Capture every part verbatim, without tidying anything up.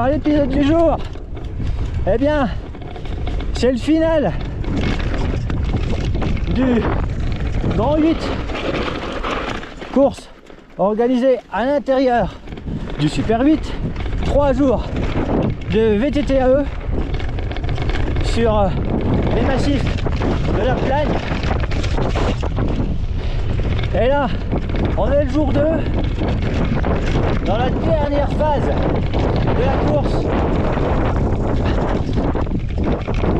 Alors l'épisode du jour, eh bien, c'est le final du Grand huit, course organisée à l'intérieur du Super huit, trois jours de V T T A E sur les massifs de la plaine. Et là, on est le jour deux, dans la dernière phase de la course,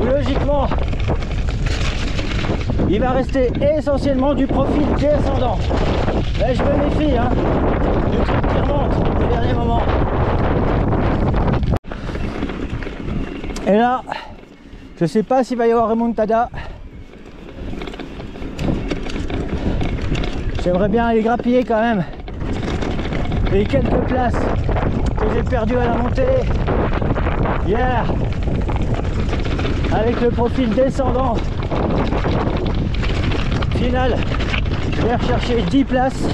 où logiquement, il va rester essentiellement du profil descendant. Là, je me méfie, hein, du truc qui remonte au dernier moment. Et là, je sais pas s'il va y avoir remontada. J'aimerais bien aller grappiller quand même les quelques places que j'ai perdues à la montée hier, avec le profil descendant final. J'ai recherché dix places.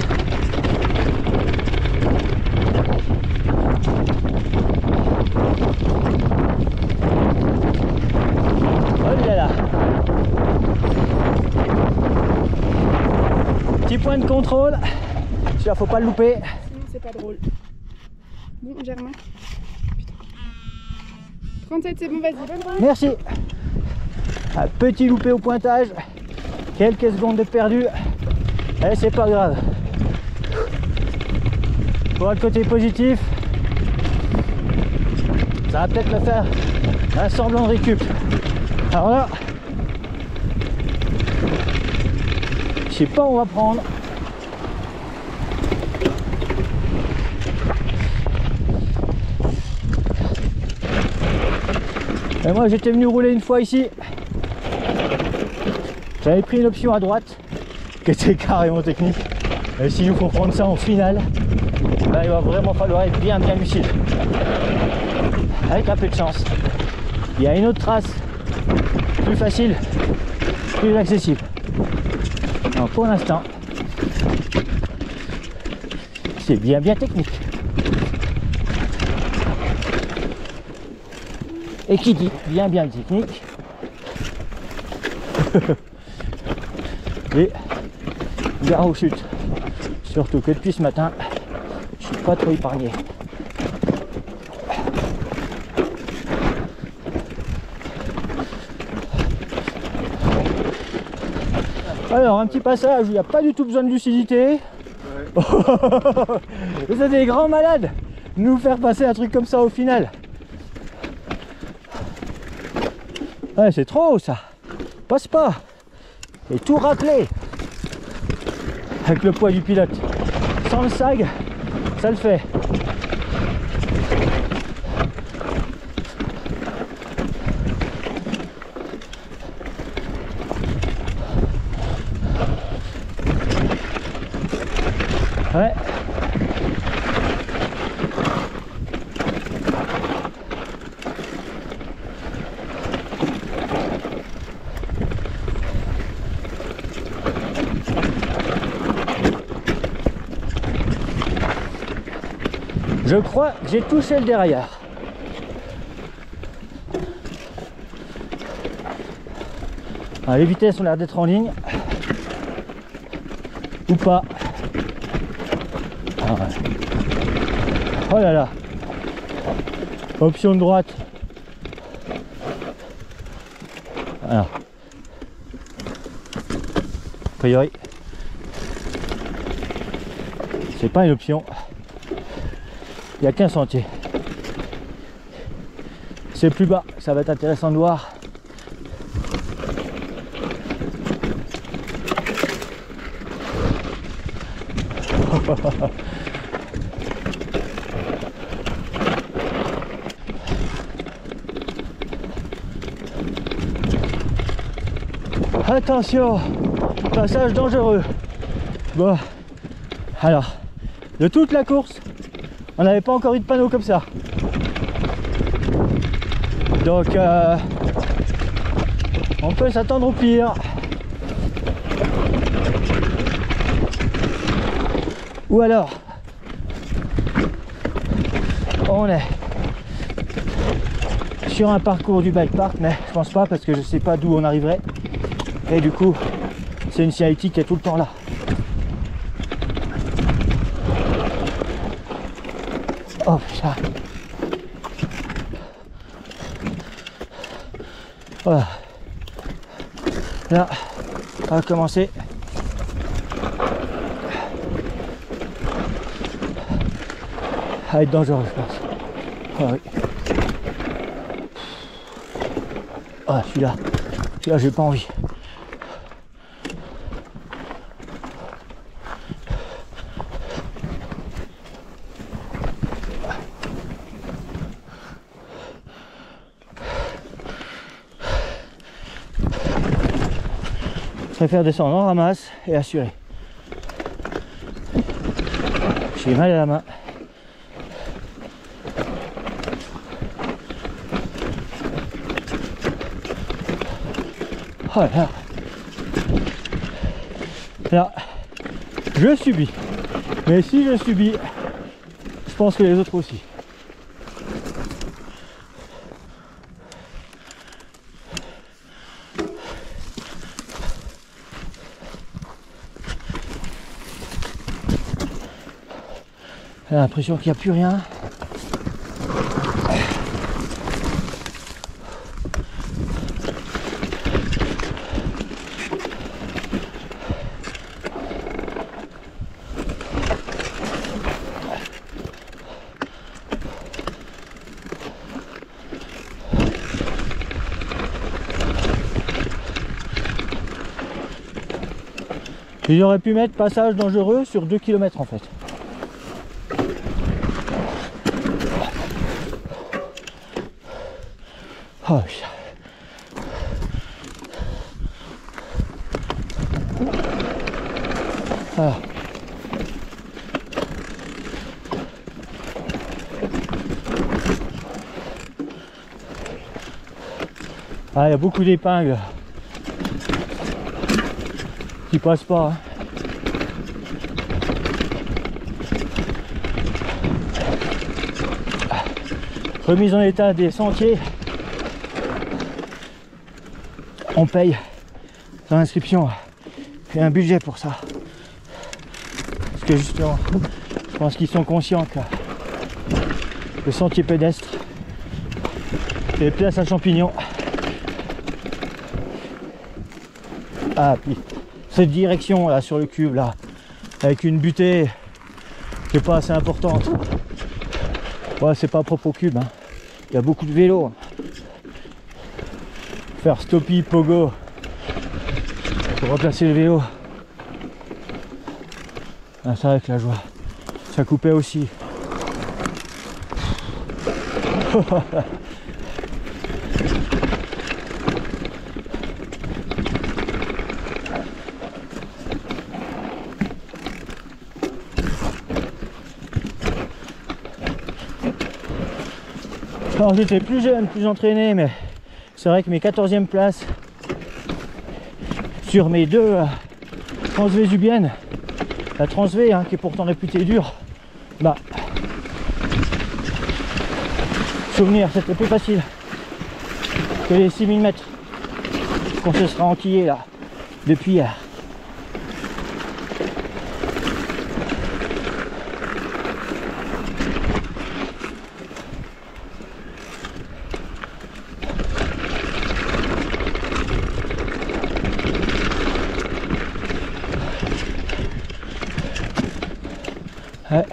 Point de contrôle, celui-là faut pas le louper. Sinon c'est pas drôle. Bon Germain. trente-sept c'est bon, vas-y, bonne route. Merci. Un petit loupé au pointage. Quelques secondes de perdu. Et c'est pas grave. Pour le côté positif, ça va peut-être me faire un semblant de récup. Alors là, je sais pas où on va prendre. Et moi j'étais venu rouler une fois ici. J'avais pris une option à droite qui était carrément technique. Et si nous faut prendre ça en finale, là, il va vraiment falloir être bien bien lucide. Avec un peu de chance, il y a une autre trace plus facile, plus accessible. Alors pour l'instant, c'est bien bien technique. Et qui dit bien bien technique, et gare aux chutes. Surtout que depuis ce matin, je suis pas trop épargné. Alors un petit passage où il n'y a pas du tout besoin de lucidité. Ouais. Vous êtes des grands malades, nous faire passer un truc comme ça au final. Ouais, c'est trop ça. Passe pas. Et tout raclé. Avec le poids du pilote. Sans le sag, ça le fait. Ouais. Je crois que j'ai touché le derrière. Alors, les vitesses ont l'air d'être en ligne. Ou pas. Oh là là, option de droite. Alors, a priori, c'est pas une option. Il n'y a qu'un sentier. C'est plus bas, ça va être intéressant de voir. Attention, passage dangereux. Bon, alors, de toute la course, on n'avait pas encore eu de panneau comme ça. Donc, euh, on peut s'attendre au pire. Ou alors, on est sur un parcours du bike park, mais je pense pas parce que je sais pas d'où on arriverait. Et du coup, c'est une sciatique qui est tout le temps là. Oh putain. Voilà. Là, on va commencer. Ça va être dangereux, je pense. Ah oui. Ah, celui-là, celui-là, j'ai pas envie. Je préfère descendre en ramasse et assurer. J'ai mal à la main. Oh là. Là, je subis. Mais si je subis, je pense que les autres aussi. J'ai l'impression qu'il n'y a plus rien. Ils auraient pu mettre passage dangereux sur deux kilomètres en fait. Oh putain. Ah. Ah, il y a beaucoup d'épingles qui passent pas. Hein. Remise en état des sentiers. On paye dans l'inscription et un budget pour ça. Parce que justement, je pense qu'ils sont conscients que le sentier pédestre, les places à champignons, ah puis cette direction là sur le cube là, avec une butée qui n'est pas assez importante. Ouais, c'est pas propre au cube, hein. Il y a beaucoup de vélos. Hein. Faire stoppie, pogo pour replacer le vélo. Ah, c'est vrai que la joie, ça coupait aussi. Alors j'étais plus jeune, plus entraîné, mais c'est vrai que mes quatorzième places sur mes deux euh, transvésubiennes, la transvé hein, qui est pourtant réputée dure, bah souvenir c'était plus facile que les six mille mètres qu'on se sera enquillé là depuis hier. Ouais.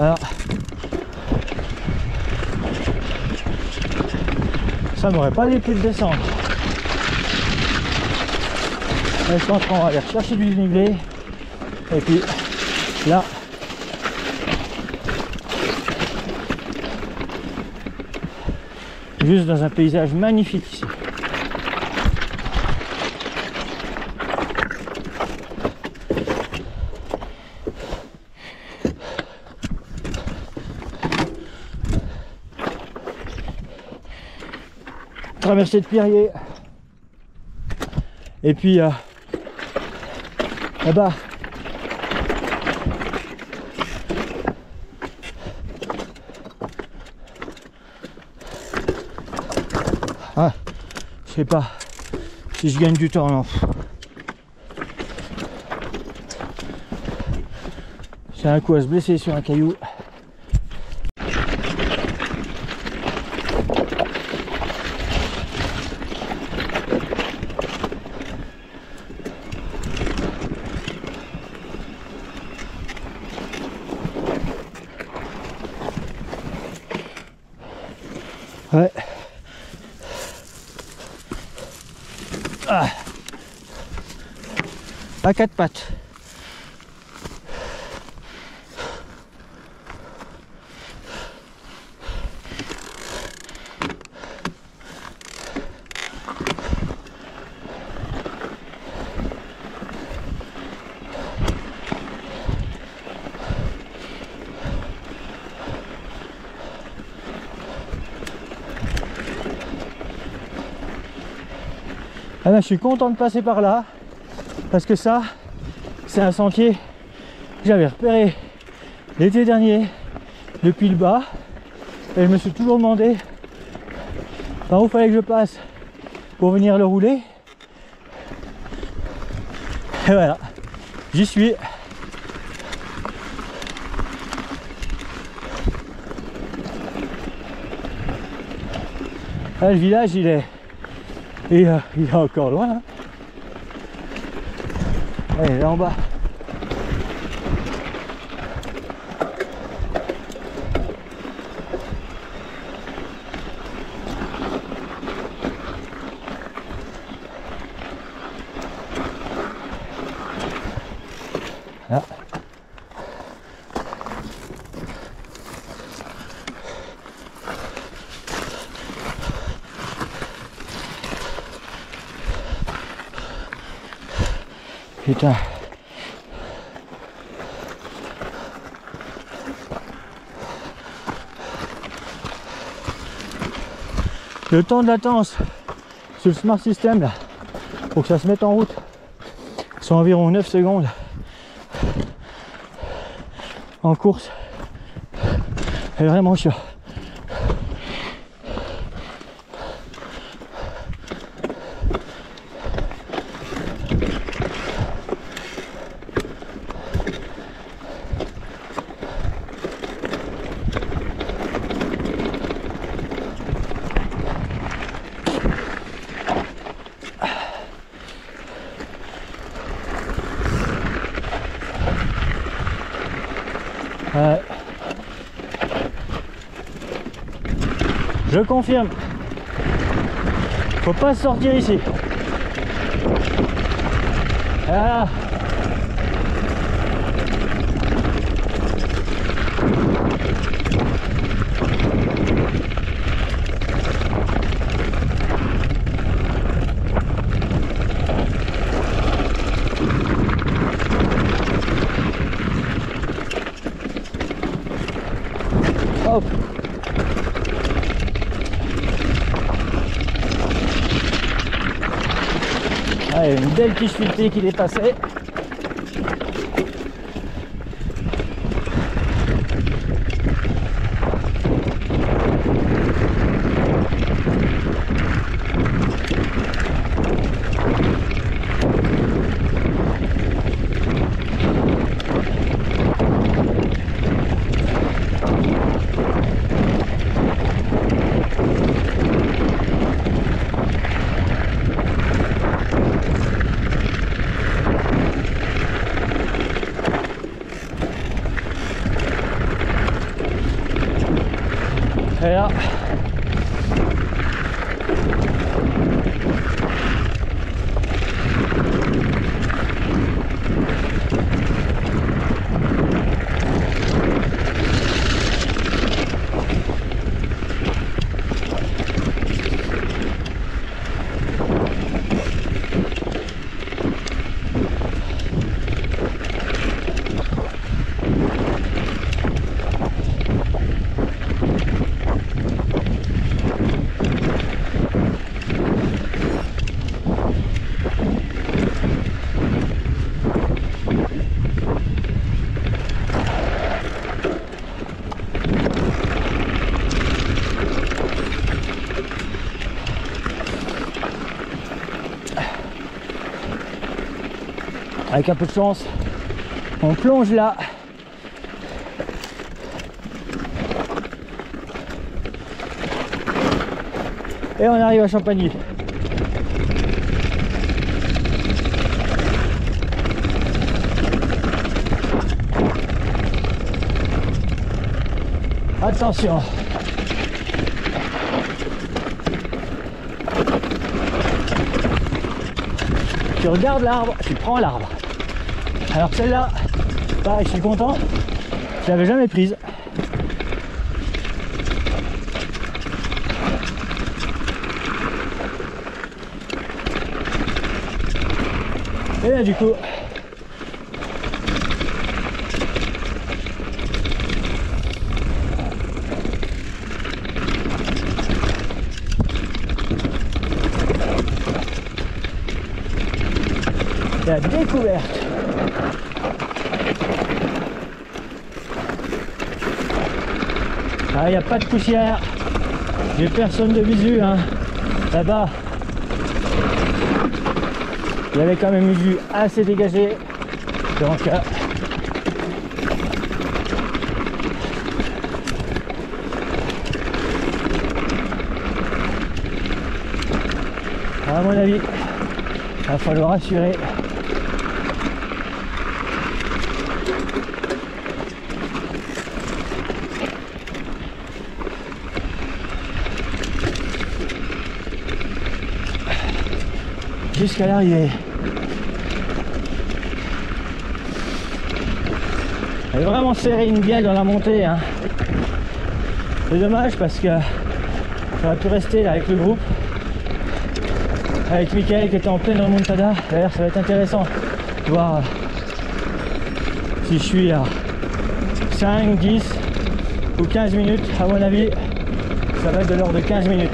Alors, ça m'aurait pas déplu de descendre. Là, je suis en train d'aller chercher du dénivelé. Et puis là, juste dans un paysage magnifique ici. Traversée de Pierrier et puis euh, là-bas Je sais pas si je gagne du temps, non. C'est un coup à se blesser sur un caillou. Ouais. Ah. À quatre pattes. Ah ben, je suis content de passer par là, parce que ça, c'est un sentier que j'avais repéré l'été dernier, depuis le bas, et je me suis toujours demandé par où fallait que je passe pour venir le rouler. Et voilà, j'y suis. Ah, le village, il est... Et euh, il est encore loin là. Allez, là en bas. Là. Putain. Le temps de latence sur le smart system là, pour que ça se mette en route, c'est environ neuf secondes en course. Elle est vraiment chiant. Euh, je confirme, faut pas sortir ici. Ah. Allez, une belle quiche filetée qui est passée. Et là. Avec un peu de chance, on plonge là. Et on arrive à Champagny. Attention. Tu regardes l'arbre, tu prends l'arbre. Alors celle-là, pareil, je suis content, je l'avais jamais prise. Et là du coup, la découverte. Ah, il n'y a pas de poussière, j'ai personne de visu hein. Là-bas il y avait quand même une vue assez dégagée, donc à mon avis il va falloir assurer. Jusqu'à l'arrivée. Elle est vraiment serrée une bielle dans la montée. Hein. C'est dommage parce que j'aurais pu rester là avec le groupe. Avec Mickaël qui était en pleine remontada. D'ailleurs ça va être intéressant de voir si je suis à cinq, dix ou quinze minutes. À mon avis, ça va être de l'ordre de quinze minutes.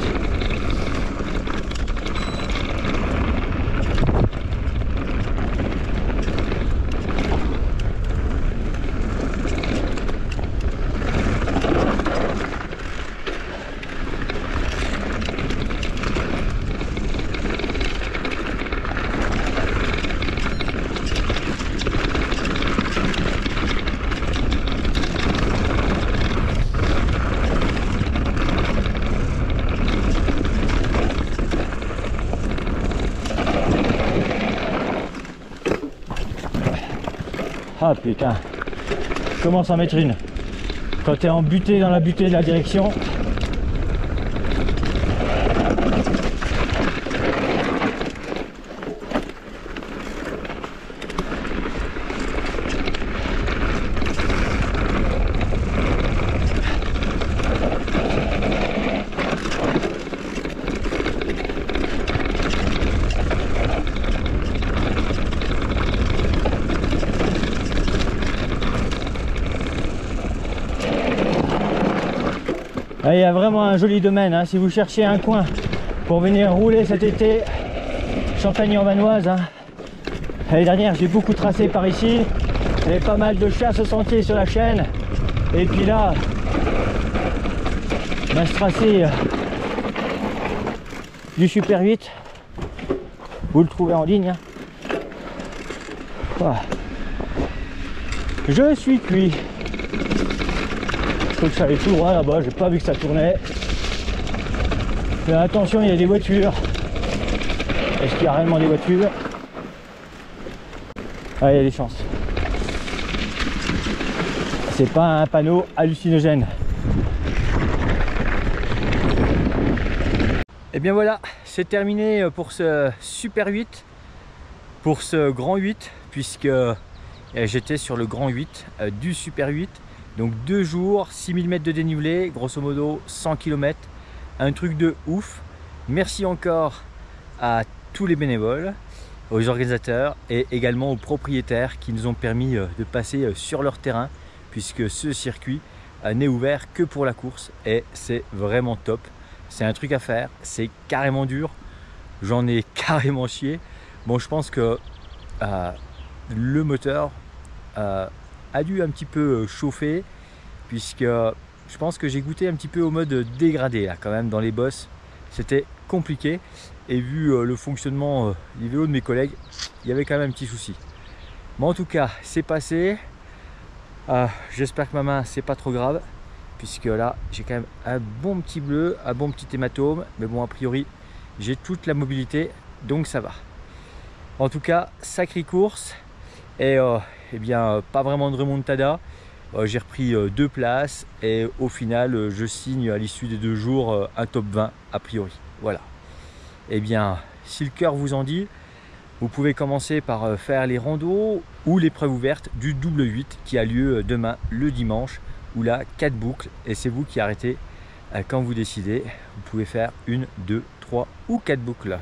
Ah putain, je commence à mettre une. Quand t'es en butée dans la butée de la direction. Il y a vraiment un joli domaine, hein. Si vous cherchez un coin pour venir rouler cet été, Champagny-en-Vanoise. Hein. L'année dernière j'ai beaucoup tracé par ici, il y avait pas mal de chasses au sentier sur la chaîne, et puis là, bah, ce tracé euh, du Super huit, vous le trouvez en ligne. Hein. Voilà. Je suis cuit. Que ça allait tout droit là-bas, j'ai pas vu que ça tournait. Mais attention, il y a des voitures. Est-ce qu'il y a réellement des voitures? Ah, il y a des chances. C'est pas un panneau hallucinogène. Et bien voilà, c'est terminé pour ce Super huit, pour ce Grand huit, puisque j'étais sur le Grand huit du Super huit. Donc deux jours, six mille mètres de dénivelé, grosso modo cent kilomètres, un truc de ouf. Merci encore à tous les bénévoles, aux organisateurs et également aux propriétaires qui nous ont permis de passer sur leur terrain, puisque ce circuit n'est ouvert que pour la course et c'est vraiment top. C'est un truc à faire, c'est carrément dur, j'en ai carrément chié. Bon, je pense que euh, le moteur... Euh, a dû un petit peu chauffer, puisque je pense que j'ai goûté un petit peu au mode dégradé là quand même dans les bosses, c'était compliqué, et vu le fonctionnement des vélos de mes collègues, il y avait quand même un petit souci. Mais en tout cas, c'est passé. Euh, J'espère que ma main, c'est pas trop grave, puisque là, j'ai quand même un bon petit bleu, un bon petit hématome. Mais bon, a priori, j'ai toute la mobilité, donc ça va. En tout cas, sacrée course. Et euh, eh bien, pas vraiment de remontada. Euh, j'ai repris euh, deux places et au final, euh, je signe à l'issue des deux jours euh, un top vingt, a priori. Voilà. Eh bien, si le cœur vous en dit, vous pouvez commencer par faire les randos ou l'épreuve ouverte du double huit qui a lieu demain le dimanche, où là quatre boucles et c'est vous qui arrêtez quand vous décidez. Vous pouvez faire une, deux, trois ou quatre boucles.